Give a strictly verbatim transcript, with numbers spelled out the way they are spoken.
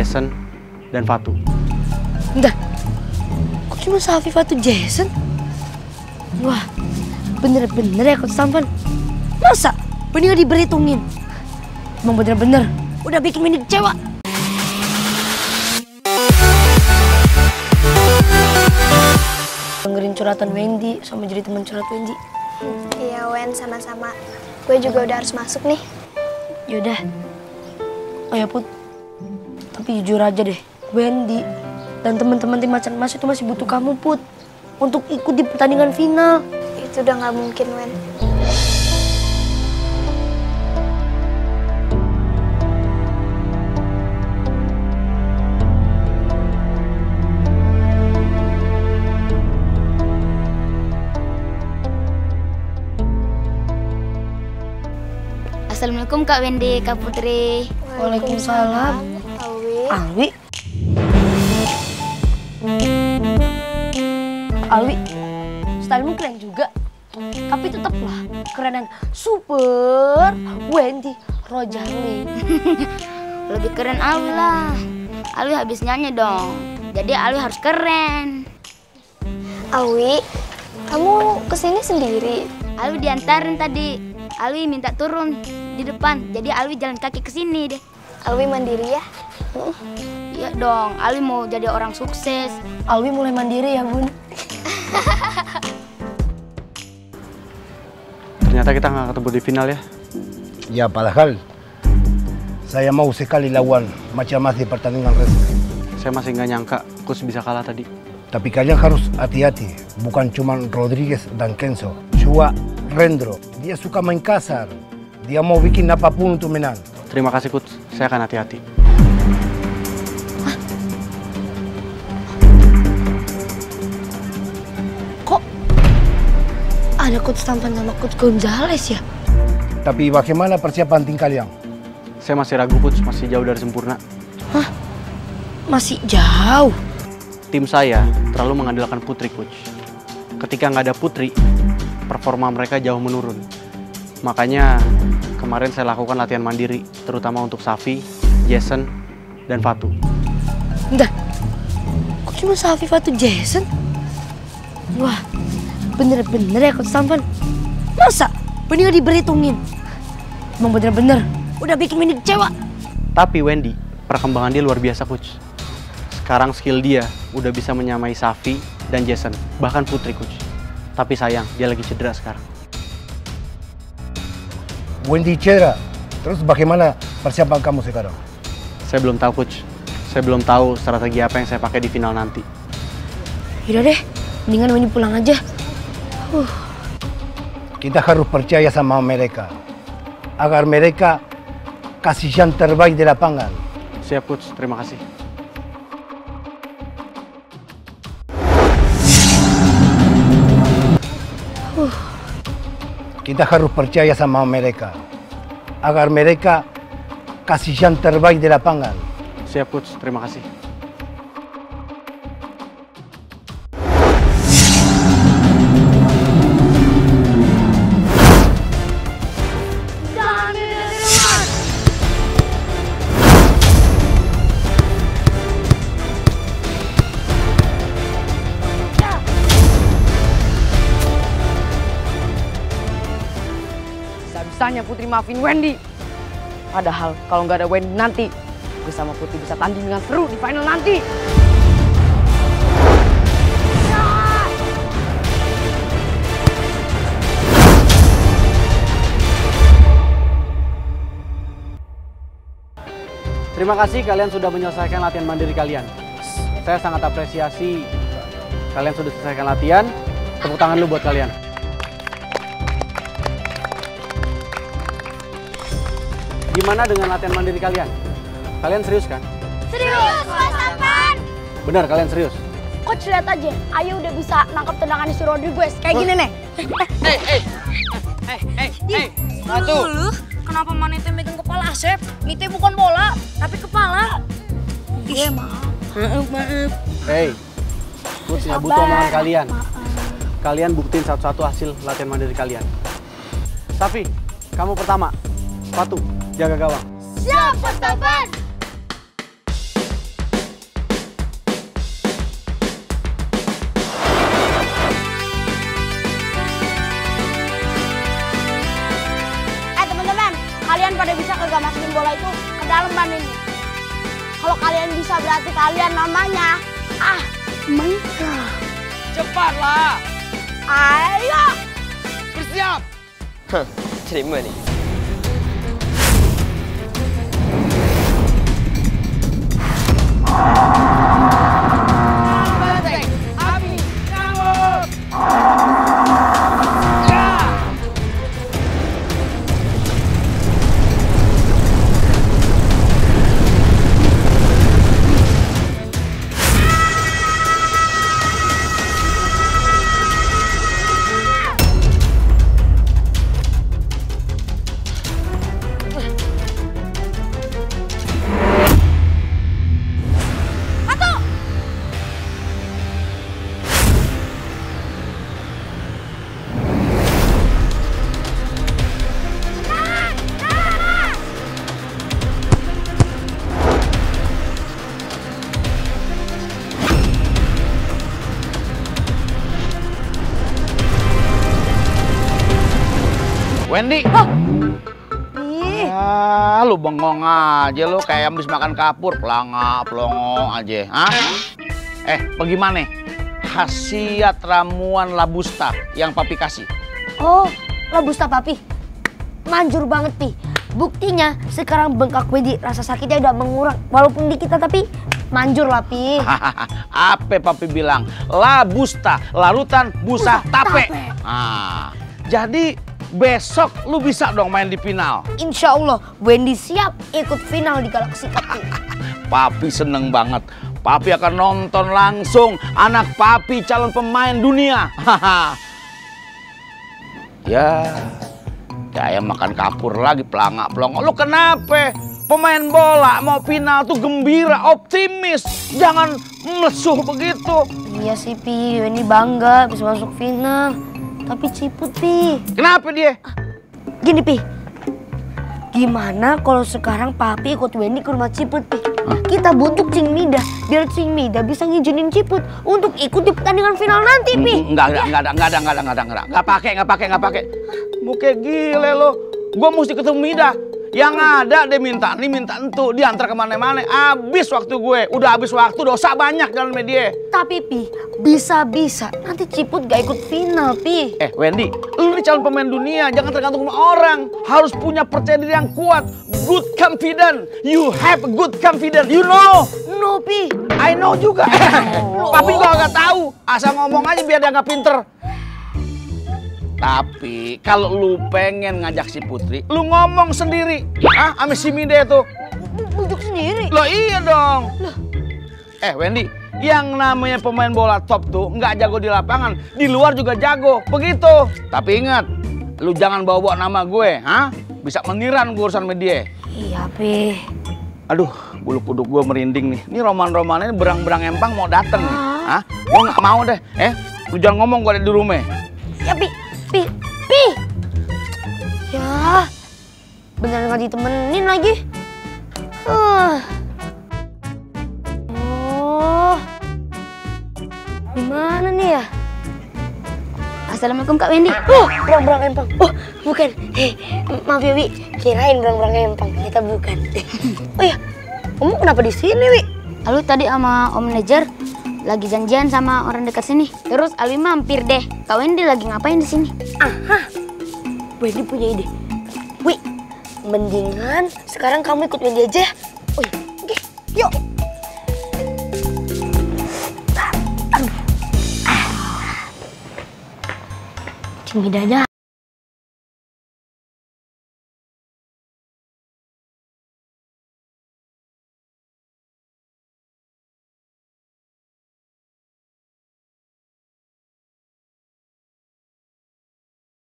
Jason, dan Fatou. Bentar, kok cuma Safi, Fatou, Jason? Wah, bener-bener ya Coach Sampan. Masa bener diberhitungin? Emang bener-bener udah bikin Mini kecewa. Dengerin curhatan Wendy sama jadi teman curhat Wendy. Iya Wen, sama-sama. Gue juga udah harus masuk nih. Yaudah. Oh ya Put, tapi jujur aja deh, Wendy dan teman-teman tim Macan Mas itu masih butuh kamu Put untuk ikut di pertandingan final. Itu udah nggak mungkin Wen. Assalamualaikum Kak Wendy, Kak Putri. Waalaikumsalam. Alwi. Alwi. Alwi, stylemu keren juga. Tapi tetaplah kerenan super Wendy Rojali. Lebih keren Alwi lah. Alwi habis nyanyi dong. Jadi Alwi harus keren. Alwi, kamu kesini sendiri? Alwi diantarin tadi. Alwi minta turun di depan, jadi Alwi jalan kaki ke sini deh. Alwi mandiri ya? Iya uh. dong, Alwi mau jadi orang sukses. Alwi mulai mandiri ya Bun. Ternyata kita nggak ketemu di final ya? Ya padahal saya mau sekali lawan macam masih pertandingan resmi. Saya masih nggak nyangka Coach bisa kalah tadi. Tapi kalian harus hati-hati, bukan cuma Rodriguez dan Kenzo, juga Rendro. Dia suka main kasar. Dia mau bikin apapun untuk menang. Terima kasih, Coach. Saya akan hati-hati. Kok ada Coach Sampan sama Coach Gonzales ya? Tapi bagaimana persiapan tim kalian? Saya masih ragu, Coach. Masih jauh dari sempurna. Hah? Masih jauh? Tim saya terlalu mengandalkan Putri, Coach. Ketika nggak ada Putri, performa mereka jauh menurun. Makanya kemarin saya lakukan latihan mandiri, terutama untuk Safi, Jason, dan Fatou. Bentar, kok cuma Safi, Fatou, Jason? Wah, bener-bener ya Coach Sampan. Masa bener diberhitungin? Emang bener-bener udah bikin Wendy kecewa. Tapi Wendy, perkembangan dia luar biasa Coach. Sekarang skill dia udah bisa menyamai Safi dan Jason, bahkan Putri Coach. Tapi sayang, dia lagi cedera sekarang. Wendy cedera, terus bagaimana persiapan kamu sekarang? Saya belum tahu, Coach. Saya belum tahu strategi apa yang saya pakai di final nanti. Yaudah deh, mendingan Wendy pulang aja. Uh. Kita harus percaya sama mereka, agar mereka kasih yang terbaik di lapangan. Siap, Coach. Terima kasih. Kita harus percaya sama mereka, agar mereka kasih yang terbaik di lapangan. Siap Coach, terima kasih. Hanya Putri maafin Wendy. Padahal kalau nggak ada Wendy nanti, gue sama Putri bisa tanding dengan seru di final nanti. Terima kasih kalian sudah menyelesaikan latihan mandiri kalian. Saya sangat apresiasi kalian sudah selesaikan latihan. Tepuk tangan lu buat kalian. Gimana dengan latihan mandiri kalian? Kalian serius kan? Serius, Pak Sampan! Benar, kalian serius? Coach, lihat aja. Ayo udah bisa nangkap tendangan si Rodriguez. Kayak oh. gini, nih. Hei, hei. Hei, hei, hei. Satu. Kenapa Mite megang kepala, Chef? Mite bukan bola, tapi kepala. Iya, maaf. Maaf, maaf. Hei, gue tidak butuh omongan kalian. Maaf. Kalian buktiin satu-satu hasil latihan mandiri kalian. Safi, kamu pertama. Fatou. Jaga gawang. Siap, Pak Sampan! Kalau kalian bisa berarti kalian namanya ah Mika. Cepatlah. Ayo. Bersiap. Hah, terima nih. Wendy, oh. Ah, lu bengong aja lu kayak habis makan kapur, pelanga, pelongo aja, ah? Eh, bagaimana? Khasiat ramuan labusta yang papi kasih. Oh, labusta papi, manjur banget pi. Buktinya sekarang bengkak Wendy, rasa sakitnya udah mengurang, walaupun dikit tapi manjur lah pi. Apa papi bilang? Labusta, larutan busa tape. Ah, jadi besok lu bisa dong main di final. Insya Allah, Wendy siap ikut final di Galaksi Kaki. Papi seneng banget. Papi akan nonton langsung anak papi calon pemain dunia. Ya, kayak makan kapur lagi pelangak pelongo. Lu kenapa? Pemain bola mau final tuh gembira, optimis. Jangan melesuh begitu. Iya sih Pi, Wendy bangga bisa masuk final. Tapi Ciput, Pi. Kenapa dia? Gini, Pi. Gimana kalau sekarang Papi ikut Wendy ke rumah Ciput, Pi? Hah? Kita butuh Cing Mida. Biar Cing Mida bisa ngizinin Ciput untuk ikut di pertandingan final nanti, Pi. Enggak, enggak, enggak ada, enggak ada, enggak ada, enggak ada, enggak ada. Enggak pakai, enggak pakai, enggak pakai. Muka gile lo. Gua mesti ketemu Mida. Yang ada dia minta ini, minta entu. Diantar kemana-mana. Abis waktu gue. Udah abis waktu, dosa banyak dalam media. Tapi, Pi, bisa-bisa nanti Ciput gak ikut final, Pi. Eh, Wendy, lu ini calon pemain dunia. Jangan tergantung sama orang. Harus punya percaya diri yang kuat. Good confident. You have good confident. You know. No, Pi. I know juga. Oh. Papi juga gak tahu. Asal ngomong aja biar dia gak pinter. Tapi kalau lu pengen ngajak si Putri, lu ngomong sendiri. Ah, sama si Mide tuh. Bujuk sendiri. Loh iya dong. Loh. Eh Wendy, yang namanya pemain bola top tuh nggak jago di lapangan, di luar juga jago. Begitu. Tapi ingat, lu jangan bawa-bawa nama gue, ha? Bisa mengiran gue urusan media. Iya, Pi. Aduh, bulu kuduk gue merinding nih. Ini roman-romannya berang-berang empang mau dateng. Ah, gue nggak mau deh. Eh, lu jangan ngomong gue ada di rumah. Ya, Pi. Pi, Pi, ya, beneran nggak ditemenin lagi. Uh. Oh, gimana nih ya? Assalamualaikum Kak Wendy. Oh, berang-berang empang. Oh, bukan. Eh, maaf ya Wi, kirain berang-berang empang. Kita bukan. Oh ya, kamu kenapa di sini Wi? Lalu tadi sama Om Manajer lagi janjian sama orang dekat sini. Terus Alwi mampir deh. Kak Wendy lagi ngapain di sini? Aha. Wendy punya ide. Wi, mendingan sekarang kamu ikut Wendy aja. Oi, oke. Yuk. Cing Mida aja.